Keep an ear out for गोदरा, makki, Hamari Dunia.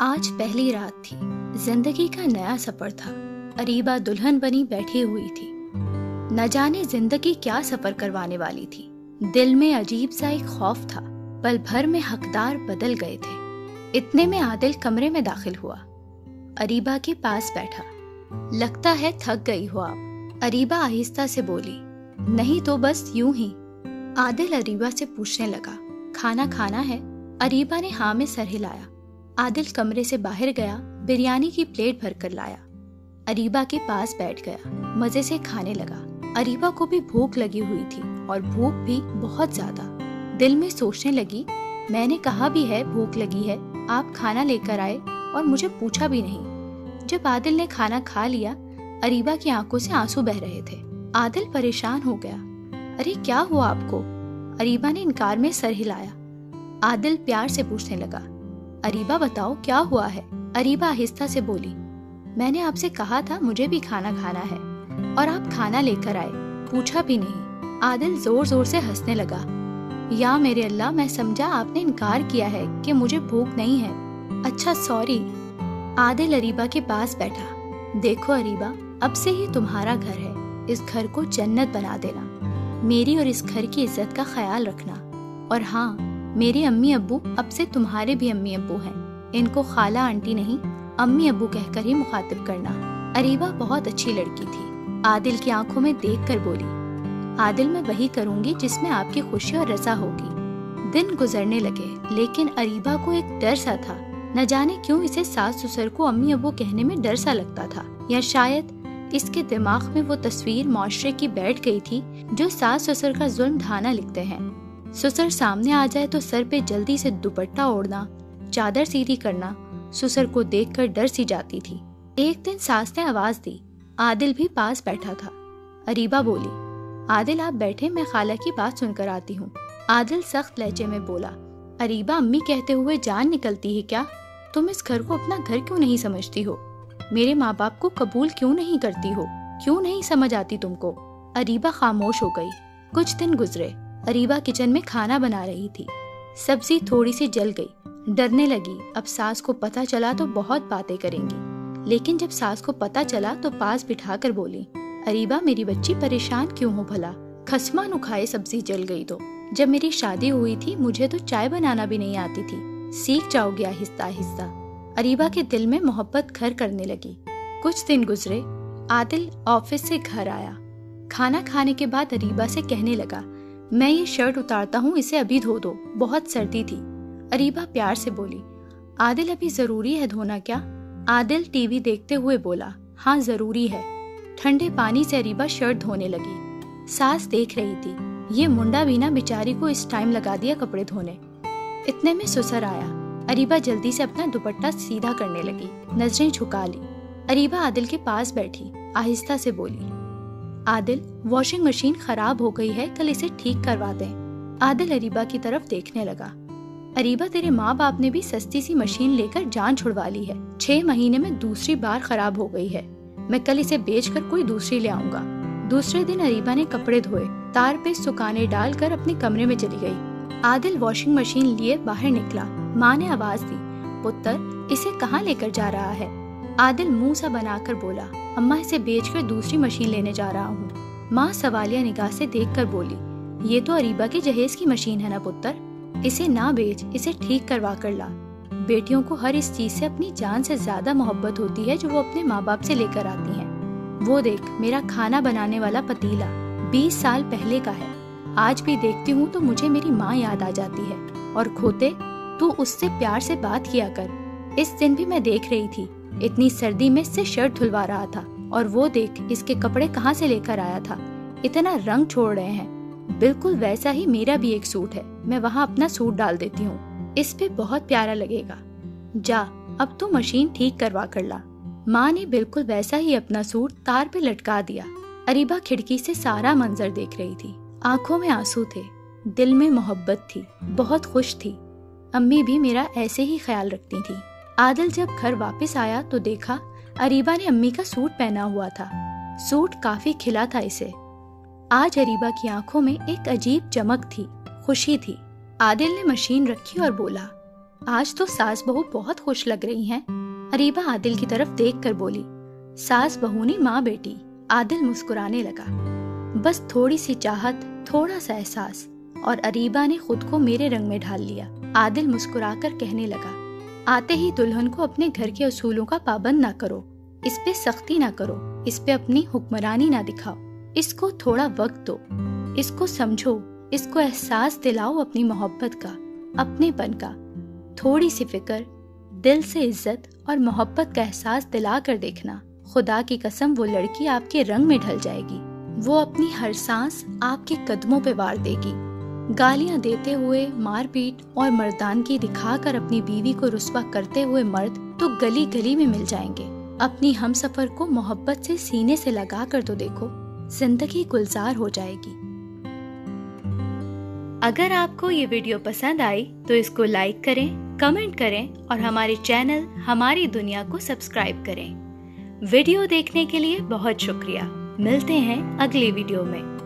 आज पहली रात थी, जिंदगी का नया सफर था। अरीबा दुल्हन बनी बैठी हुई थी। न जाने जिंदगी क्या सफर करवाने वाली थी। दिल में अजीब सा एक खौफ था। पल भर में हकदार बदल गए थे। इतने में आदिल कमरे में दाखिल हुआ। अरीबा के पास बैठा। लगता है थक गई हो आप, अरीबा आहिस्ता से बोली। नहीं तो बस यूं ही, आदिल अरीबा से पूछने लगा। खाना खाना है? अरीबा ने हाँ में सर हिलाया। आदिल कमरे से बाहर गया, बिरयानी की प्लेट भर कर लाया। अरीबा के पास बैठ गया, मजे से खाने लगा। अरीबा को भी भूख लगी हुई थी और भूख भी बहुत ज्यादा। दिल में सोचने लगी, मैंने कहा भी है भूख लगी है, आप खाना लेकर आए और मुझे पूछा भी नहीं। जब आदिल ने खाना खा लिया, अरीबा की आंखों से आंसू बह रहे थे। आदिल परेशान हो गया। अरे क्या हुआ आपको? अरीबा ने इनकार में सर हिलाया। आदिल प्यार से पूछने लगा, अरीबा बताओ क्या हुआ है? अरीबा आहिस्ता से बोली, मैंने आपसे कहा था मुझे भी खाना खाना है और आप खाना लेकर आए, पूछा भी नहीं। आदिल जोर जोर से हंसने लगा। या मेरे अल्लाह, मैं समझा आपने इनकार किया है कि मुझे भूख नहीं है। अच्छा सॉरी। आदिल अरीबा के पास बैठा। देखो अरीबा, अब से ही तुम्हारा घर है, इस घर को जन्नत बना देना। मेरी और इस घर की इज्जत का ख्याल रखना। और हाँ, मेरे अम्मी अब्बू अब से तुम्हारे भी अम्मी अब्बू हैं। इनको खाला आंटी नहीं, अम्मी अब्बू कहकर ही मुखातिब करना। अरीबा बहुत अच्छी लड़की थी। आदिल की आंखों में देखकर बोली, आदिल मैं वही करूंगी जिसमें आपकी खुशी और रजा होगी। दिन गुजरने लगे, लेकिन अरीबा को एक डर सा था। न जाने क्यों इसे सास ससुर को अम्मी अब्बू कहने में डर सा लगता था, या शायद इसके दिमाग में वो तस्वीर माशरे की बैठ गई थी जो सास ससुर का जुल्म ढाना लिखते हैं। ससुर सामने आ जाए तो सर पे जल्दी से दुपट्टा ओढ़ना, चादर सीधी करना। ससुर को देखकर डर सी जाती थी। एक दिन सास ने आवाज दी। आदिल भी पास बैठा था। अरीबा बोली, आदिल आप बैठे, मैं खाला की बात सुनकर आती हूँ। आदिल सख्त लहजे में बोला, अरीबा अम्मी कहते हुए जान निकलती है क्या? तुम इस घर को अपना घर क्यों नहीं समझती हो? मेरे माँ बाप को कबूल क्यों नहीं करती हो? क्यों नहीं समझ आती तुमको? अरीबा खामोश हो गई। कुछ दिन गुजरे। अरीबा किचन में खाना बना रही थी। सब्जी थोड़ी सी जल गई। डरने लगी, अब सास को पता चला तो बहुत बातें करेंगी। लेकिन जब सास को पता चला तो पास बिठा कर बोली, अरीबा मेरी बच्ची परेशान क्यों हो भला? खसमा नुखाए सब्जी जल गई तो। जब मेरी शादी हुई थी मुझे तो चाय बनाना भी नहीं आती थी। सीख जाओगी आहिस्ता आहिस्ता। अरीबा के दिल में मोहब्बत घर करने लगी। कुछ दिन गुजरे। आदिल ऑफिस से घर आया। खाना खाने के बाद अरीबा से कहने लगा, मैं ये शर्ट उतारता हूँ, इसे अभी धो दो, बहुत सर्दी थी। अरीबा प्यार से बोली, आदिल अभी जरूरी है धोना क्या? आदिल टीवी देखते हुए बोला, हाँ जरूरी है। ठंडे पानी से अरीबा शर्ट धोने लगी। सास देख रही थी। ये मुंडा भी ना बेचारी को इस टाइम लगा दिया कपड़े धोने। इतने में ससुर आया। अरीबा जल्दी से अपना दुपट्टा सीधा करने लगी, नजरें झुका ली। अरीबा आदिल के पास बैठी, आहिस्ता से बोली, आदिल वॉशिंग मशीन खराब हो गई है, कल इसे ठीक करवा दें। आदिल अरीबा की तरफ देखने लगा। अरीबा तेरे माँ बाप ने भी सस्ती सी मशीन लेकर जान छुड़वा ली है। 6 महीने में दूसरी बार खराब हो गई है। मैं कल इसे बेचकर कोई दूसरी ले आऊंगा। दूसरे दिन अरीबा ने कपड़े धोए, तार पे सुखाने डाल कर अपने कमरे में चली गयी। आदिल वॉशिंग मशीन लिए बाहर निकला। माँ ने आवाज दी, पुत्र इसे कहाँ लेकर जा रहा है? आदिल मुँह सा बनाकर बोला, अम्मा इसे बेचकर दूसरी मशीन लेने जा रहा हूँ। माँ सवालिया निगाह से देखकर बोली, ये तो अरीबा के जहेज की मशीन है ना पुत्र, इसे ना बेच, इसे ठीक करवा कर ला। बेटियों को हर इस चीज से अपनी जान से ज्यादा मोहब्बत होती है जो वो अपने माँ बाप से लेकर आती हैं। वो देख, मेरा खाना बनाने वाला पतीला 20 साल पहले का है। आज भी देखती हूँ तो मुझे मेरी माँ याद आ जाती है। और खोते, तू उससे प्यार से बात किया कर। इस दिन भी मैं देख रही थी, इतनी सर्दी में इससे शर्ट धुलवा रहा था, और वो देख इसके कपड़े कहाँ से लेकर आया था, इतना रंग छोड़ रहे हैं। बिल्कुल वैसा ही मेरा भी एक सूट है, मैं वहाँ अपना सूट डाल देती हूँ, इस पे बहुत प्यारा लगेगा। जा अब तू मशीन ठीक करवा कर ला। माँ ने बिल्कुल वैसा ही अपना सूट तार पे लटका दिया। अरीबा खिड़की से सारा मंजर देख रही थी। आंखों में आंसू थे, दिल में मोहब्बत थी, बहुत खुश थी। अम्मी भी मेरा ऐसे ही ख्याल रखती थी। आदिल जब घर वापस आया तो देखा अरीबा ने अम्मी का सूट पहना हुआ था। सूट काफी खिला था इसे। आज अरीबा की आंखों में एक अजीब चमक थी, खुशी थी। आदिल ने मशीन रखी और बोला, आज तो सास बहू बहुत खुश लग रही हैं। अरीबा आदिल की तरफ देखकर बोली। सास बहू ने माँ बेटी। आदिल मुस्कुराने लगा। बस थोड़ी सी चाहत, थोड़ा सा एहसास, और अरीबा ने खुद को मेरे रंग में ढाल लिया। आदिल मुस्कुराकर कहने लगा, आते ही दुल्हन को अपने घर के असूलों का पाबंद ना करो, इस पे सख्ती ना करो, इस पे अपनी हुक्मरानी ना दिखाओ, इसको थोड़ा वक्त दो, इसको समझो, इसको एहसास दिलाओ अपनी मोहब्बत का, अपनेपन का। थोड़ी सी फिक्र, दिल से इज्जत और मोहब्बत का एहसास दिला कर देखना। खुदा की कसम वो लड़की आपके रंग में ढल जाएगी। वो अपनी हर सांस आपके कदमों पे वार देगी। गालियां देते हुए, मारपीट और मर्दानगी दिखाकर अपनी बीवी को रुस्वा करते हुए मर्द तो गली गली में मिल जाएंगे। अपनी हमसफर को मोहब्बत से सीने से लगा कर तो देखो, जिंदगी गुलजार हो जाएगी। अगर आपको ये वीडियो पसंद आई तो इसको लाइक करें, कमेंट करें और हमारे चैनल हमारी दुनिया को सब्सक्राइब करें। वीडियो देखने के लिए बहुत शुक्रिया। मिलते हैं अगली वीडियो में।